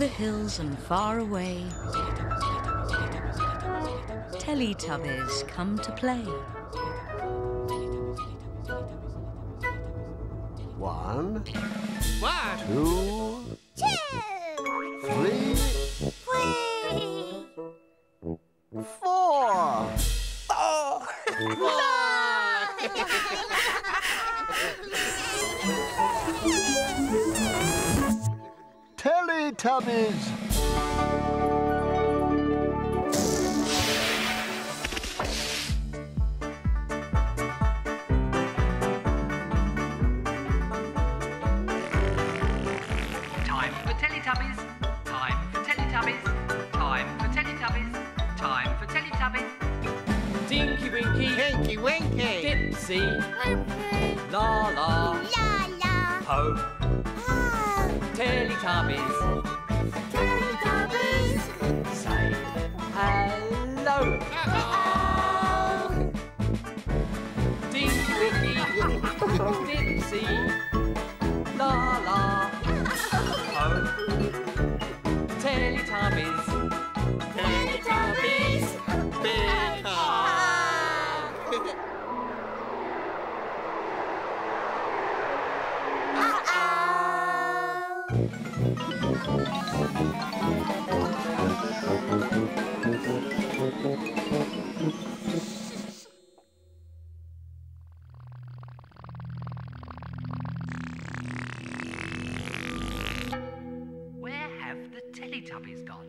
the hills and far away, Teletubbies come to play. 1, 2, 3, 4. Oh. Teletubbies. Tinky Winky, Tinky Winky, Dipsy, Laa-Laa, Laa-Laa, Po, Teletubbies, Teletubbies, say hello. Tinky Winky, Dipsy, Laa-Laa, Po, Teletubbies. Teletubbies gone.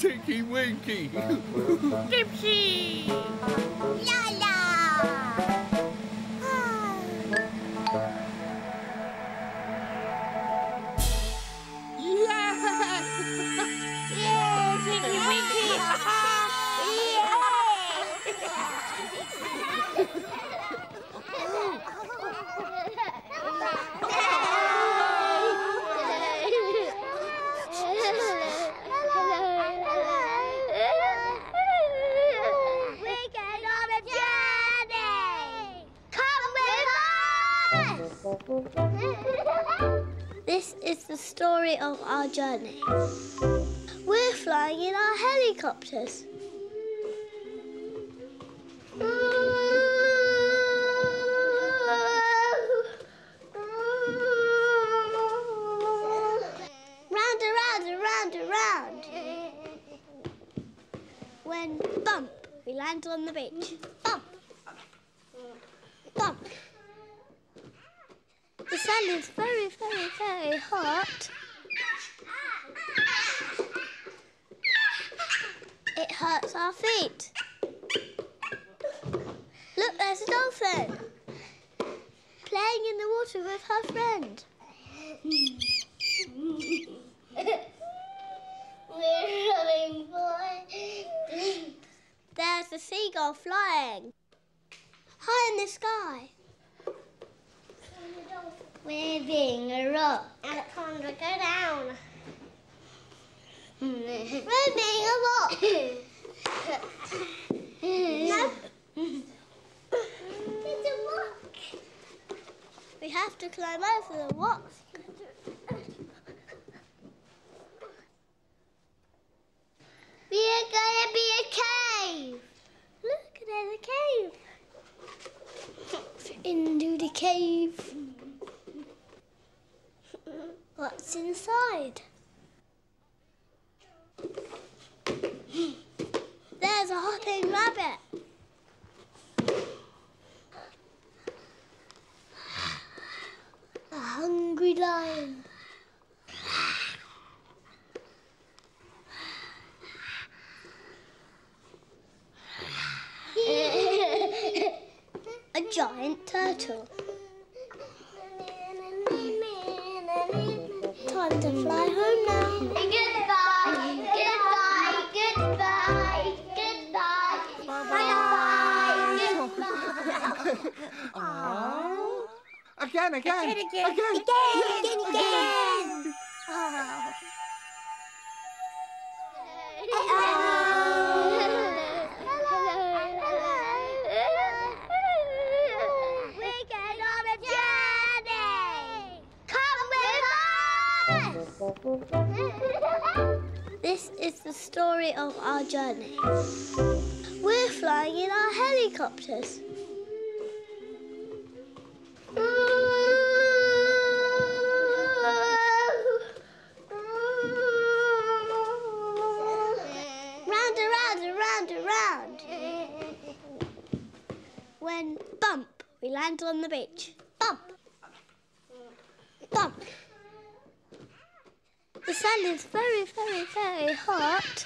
Tinky Winky, Dipsy, Laa-Laa. This is the story of our journey. We're flying in our helicopters. Round and round and round and round. When bump, we land on the beach. Bump. Bump. The sand is very, very, very hot. It hurts our feet. Look, there's a dolphin playing in the water with her friend. We're running, boy. There's a seagull flying high in the sky. We're being a rock. Alexandra, go down. We're being a rock. No. It's a rock. We have to climb over the rock. We are going to be a cave. Look, there's a cave. Into the cave. What's inside? There's a hopping rabbit. A hungry lion. A giant turtle. Time to fly home now. Goodbye, goodbye, goodbye, goodbye, goodbye, goodbye. Oh. Again. Oh. This is the story of our journey. We're flying in our helicopters. Round and round and round and round. When bump, we land on the beach. Bump. Bump. The sand is very, very, very hot.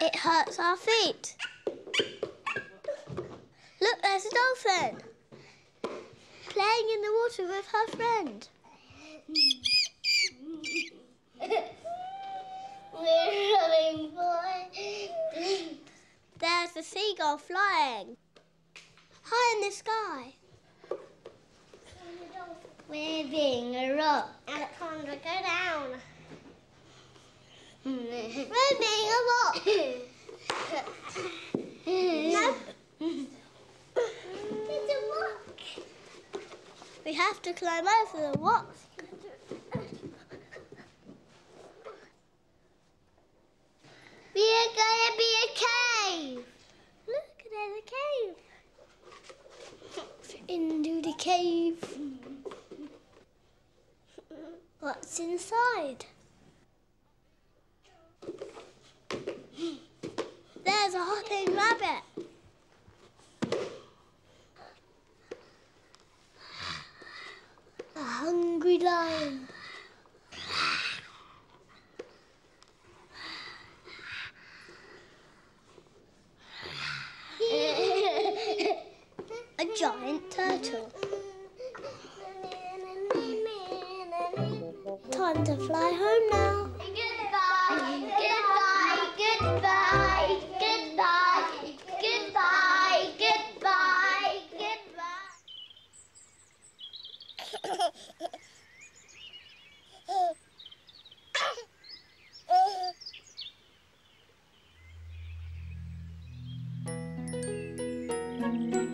It hurts our feet. Look, there's a dolphin playing in the water with her friend. We're running, boy. There's a seagull flying high in the sky. We're being a rock. Alexandra, go down. We're being a rock. No. It's a rock. We have to climb over the rock. We are going to be a cave. Look, there's a cave. Into the cave. What's inside? There's a hopping rabbit. A hungry lion. A giant turtle. Time to fly home now. Goodbye, goodbye, goodbye, goodbye, goodbye, goodbye, goodbye.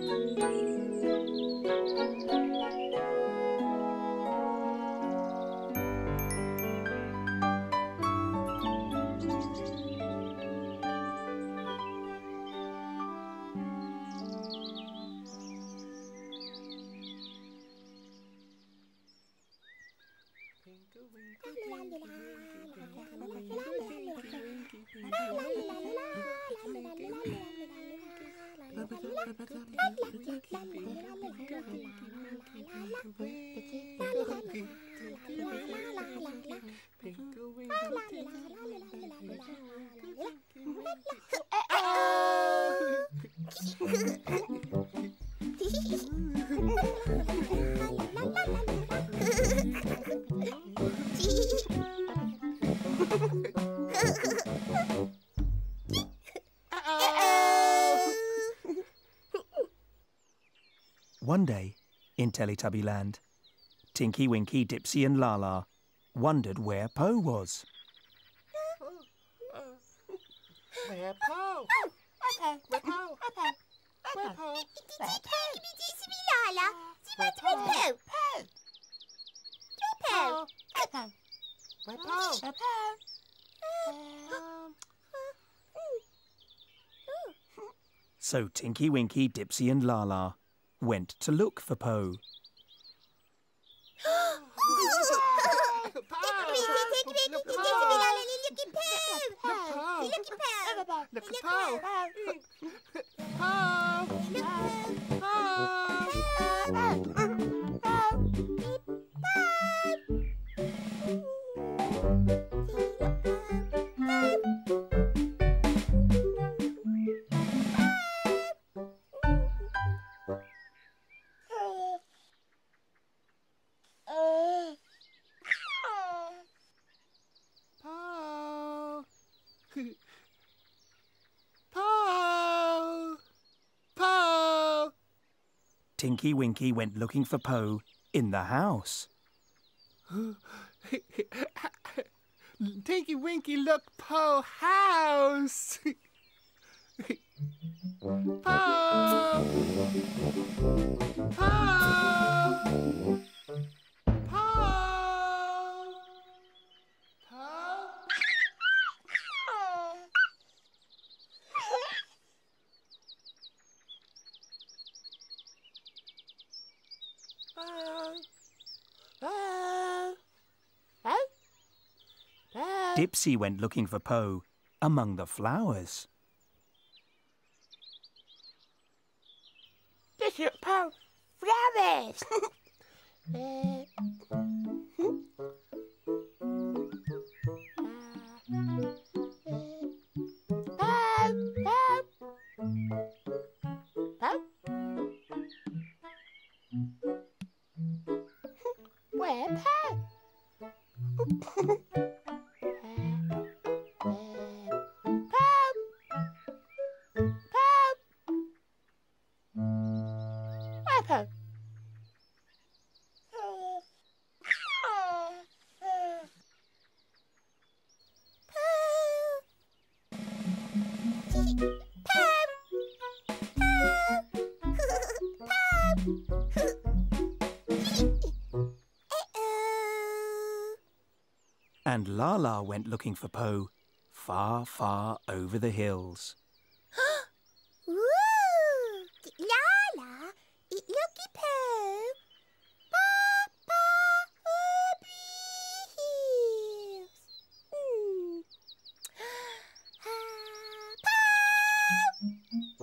One day, in Teletubby Land, Tinky Winky, Dipsy and Laa-Laa wondered where Po was. Where Po? Where Po? Where Po? Where Po? Po? Po? Where Po? Po? So Tinky Winky, Dipsy and Laa-Laa went to look for Po. Tinky Winky went looking for Po in the house. Tinky Winky, look, Po house! Po! Po! Dipsy went looking for Po among the flowers. This is Po, flowers! Where Po? And Laa-Laa went looking for Po far, far over the hills. Ooh! Laa-Laa, it's looky Po.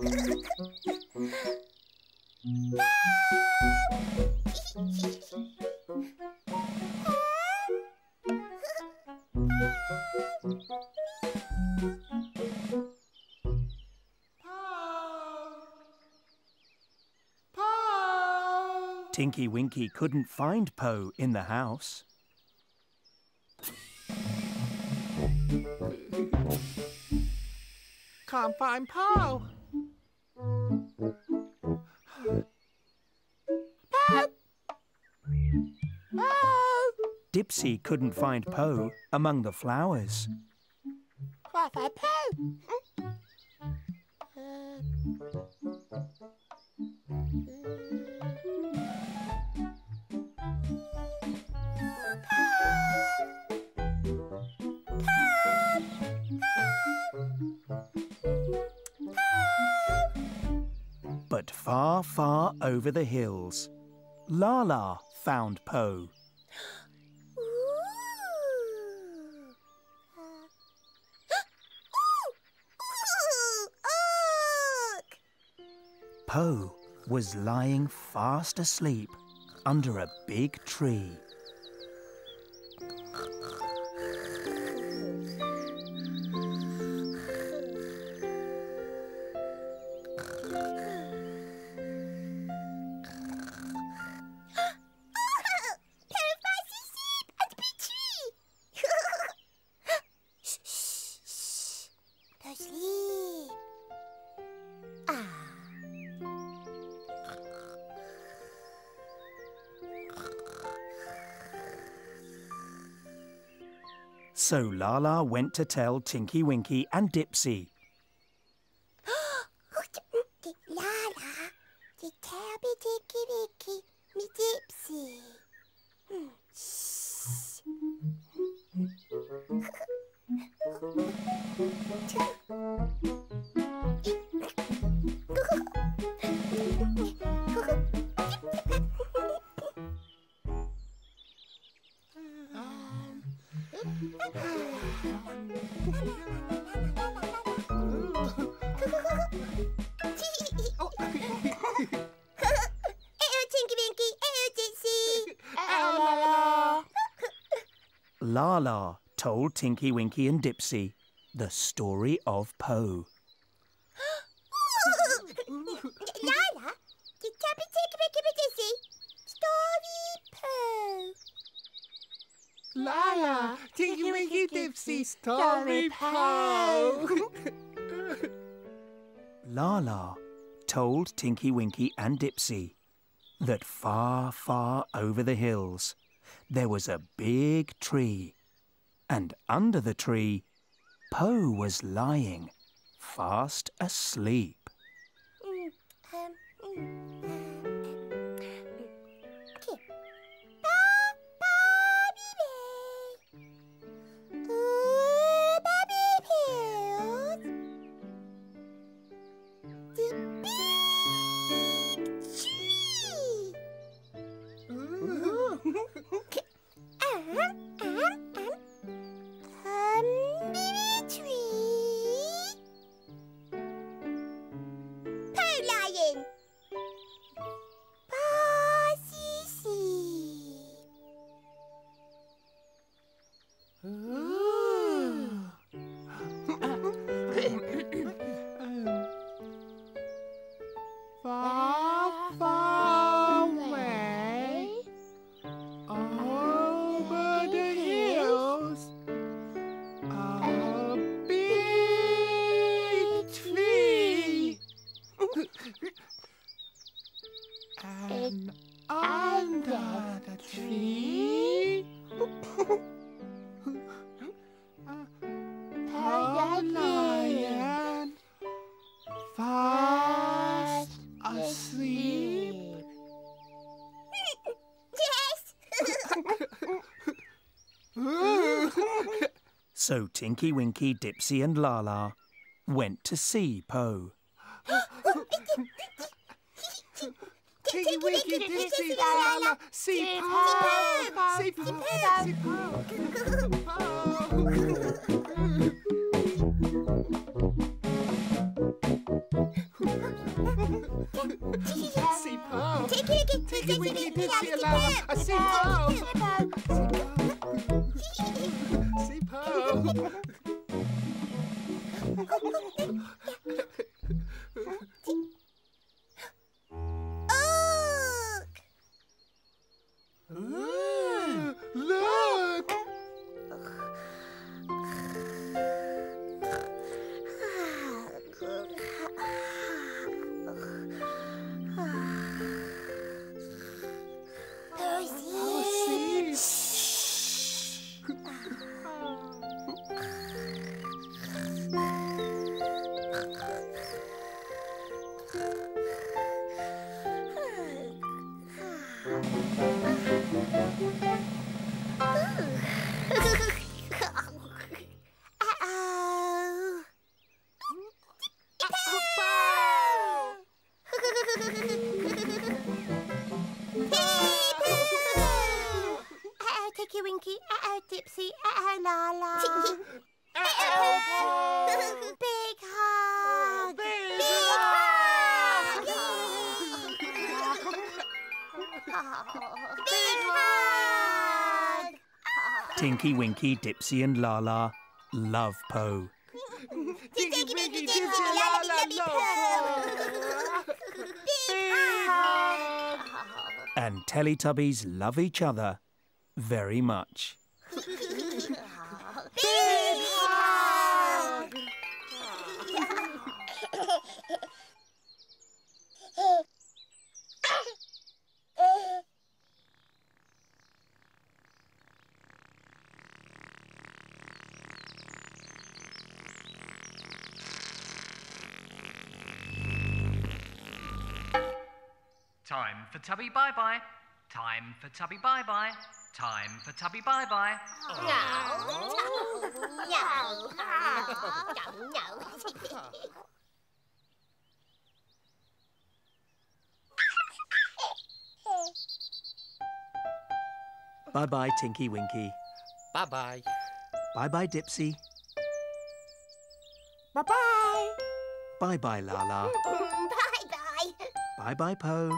Papa, over hills. Tinky Winky couldn't find Po in the house. Can't find Po. Po! Po! Dipsy couldn't find Po among the flowers. Can't find Po. but far, far over the hills, Laa-Laa found Po. Po was lying fast asleep under a big tree. So Laa-Laa went to tell Tinky Winky and Dipsy. Laa-Laa, tell me Tinky Winky, me Dipsy. Laa-Laa told Tinky Winky and Dipsy the story of Po. Laa-Laa, tell me Tinky Winky and Dipsy, story Po. Laa-Laa, Tinky Winky Dipsy, story Po. Laa-Laa told Tinky Winky and Dipsy that far, far over the hills, there was a big tree, and under the tree, Po was lying, fast asleep. So Tinky Winky, Dipsy and Laa-Laa went to see Po. Tinky Winky, Dipsy, Laa-Laa, see Po! See Po! See Po! See Po! Tinky Winky, Dipsy and Laa-Laa, see Po! See Po! Dipsy. Uh-oh, Laa-Laa. Uh-oh. Big hug. Big hug. Big hug. Tinky Winky, Dipsy and Laa-Laa love Po. Tinky Winky, Dipsy and Laa-Laa love Po. Big hug. And Teletubbies love each other very much. Big hug! Time for Tubby bye-bye. Time for Tubby bye-bye. Time for Tubby bye-bye. Oh. No. No. No. No. No. Bye-bye, Tinky Winky. Bye-bye. Bye-bye, Dipsy. Bye-bye. Bye-bye, Laa-Laa. Bye-bye. Bye-bye, Po.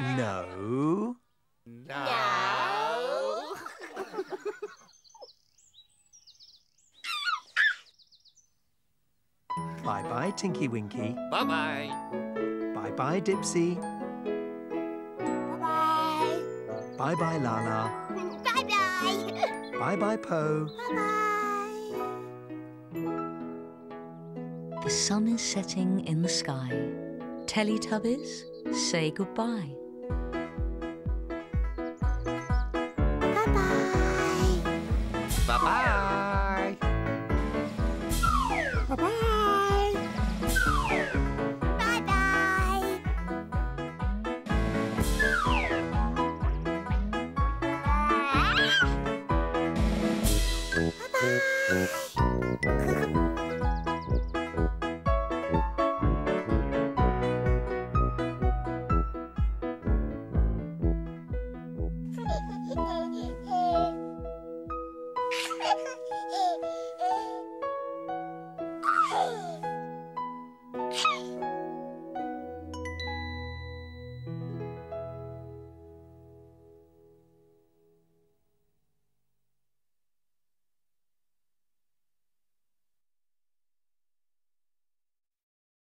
No. No. Bye-bye, Tinky Winky. Bye-bye. Bye-bye, Dipsy. Bye-bye. Bye-bye, Laa-Laa. Bye-bye. Bye-bye, Po. Bye-bye. The sun is setting in the sky. Teletubbies, say goodbye.